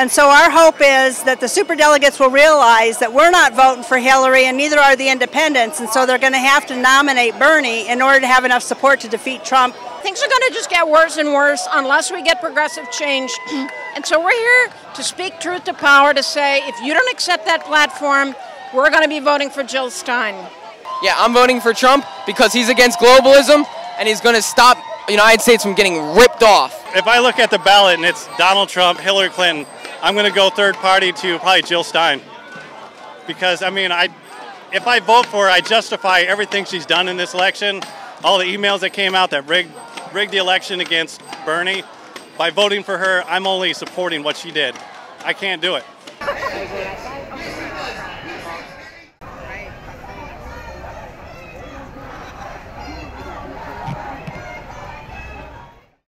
And so our hope is that the superdelegates will realize that we're not voting for Hillary and neither are the independents, and so they're going to have to nominate Bernie in order to have enough support to defeat Trump. Things are going to just get worse and worse unless we get progressive change. And so we're here to speak truth to power, to say if you don't accept that platform, we're going to be voting for Jill Stein. Yeah, I'm voting for Trump because he's against globalism and he's going to stop the United States from getting ripped off. If I look at the ballot and it's Donald Trump, Hillary Clinton, I'm going to go third party to probably Jill Stein. Because, I mean, if I vote for her, I justify everything she's done in this election, all the emails that came out that rigged the election against Bernie. By voting for her, I'm only supporting what she did. I can't do it.